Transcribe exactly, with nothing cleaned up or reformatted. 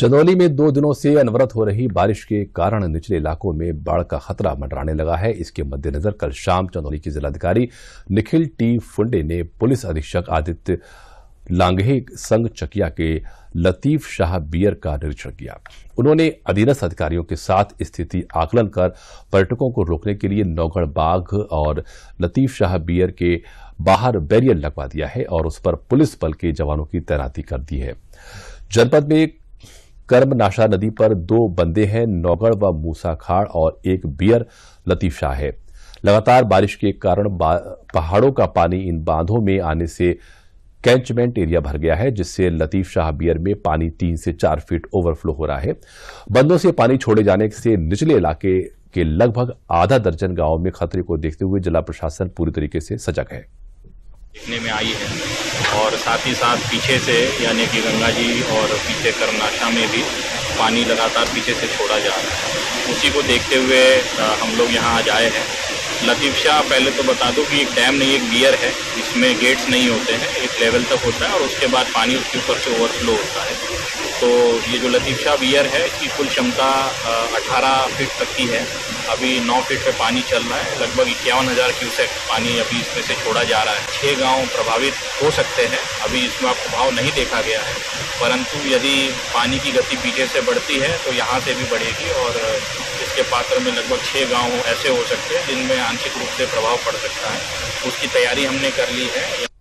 चंदौली में दो दिनों से अनवरत हो रही बारिश के कारण निचले इलाकों में बाढ़ का खतरा मंडराने लगा है। इसके मद्देनजर कल शाम चंदौली के जिलाधिकारी निखिल टी फुंडे ने पुलिस अधीक्षक आदित्य लांगहे संग चकिया के लतीफशाह बियर का निरीक्षण किया। उन्होंने अधीनस्थ अधिकारियों के साथ स्थिति आकलन कर पर्यटकों को रोकने के लिए नौगढ़ बाग और लतीफशाह बियर के बाहर बैरियर लगवा दिया है और उस पर पुलिस बल के जवानों की तैनाती कर दी है। जनपद में कर्मनाशा नदी पर दो बंदे हैं, नौगढ़ व मूसाखाड़ और एक बियर लतीफशाह है। लगातार बारिश के कारण पहाड़ों का पानी इन बांधों में आने से कैंचमेंट एरिया भर गया है, जिससे लतीफशाह बियर में पानी तीन से चार फीट ओवरफ्लो हो रहा है। बंदों से पानी छोड़े जाने से निचले इलाके के लगभग आधा दर्जन गांवों में खतरे को देखते हुए जिला प्रशासन पूरी तरीके से सजग है। देखने में आई है और साथ ही साथ पीछे से यानी कि गंगा जी और पीछे कर्मनाशा में भी पानी लगातार पीछे से छोड़ा जा रहा है। उसी को देखते हुए हम लोग यहाँ आज आए हैं। लतीफशाह पहले तो बता दूं कि एक डैम नहीं, एक बियर है, इसमें गेट्स नहीं होते हैं, एक लेवल तक होता है और उसके बाद पानी उसके ऊपर से ओवरफ्लो होता है। तो ये जो लतीफशाह बियर है इसकी कुल क्षमता अठारह फीट तक की है। अभी नौ फीट पे पानी चल रहा है, लगभग इक्यावन हज़ार क्यूसेक पानी अभी इसमें से छोड़ा जा रहा है। छः गांव प्रभावित हो सकते हैं। अभी इसमें आपको भाव नहीं देखा गया है, परंतु यदि पानी की गति पीछे से बढ़ती है तो यहाँ से भी बढ़ेगी और इसके पात्र में लगभग छः गाँव ऐसे हो सकते हैं जिनमें आंशिक रूप से प्रभाव पड़ सकता है। उसकी तैयारी हमने कर ली है।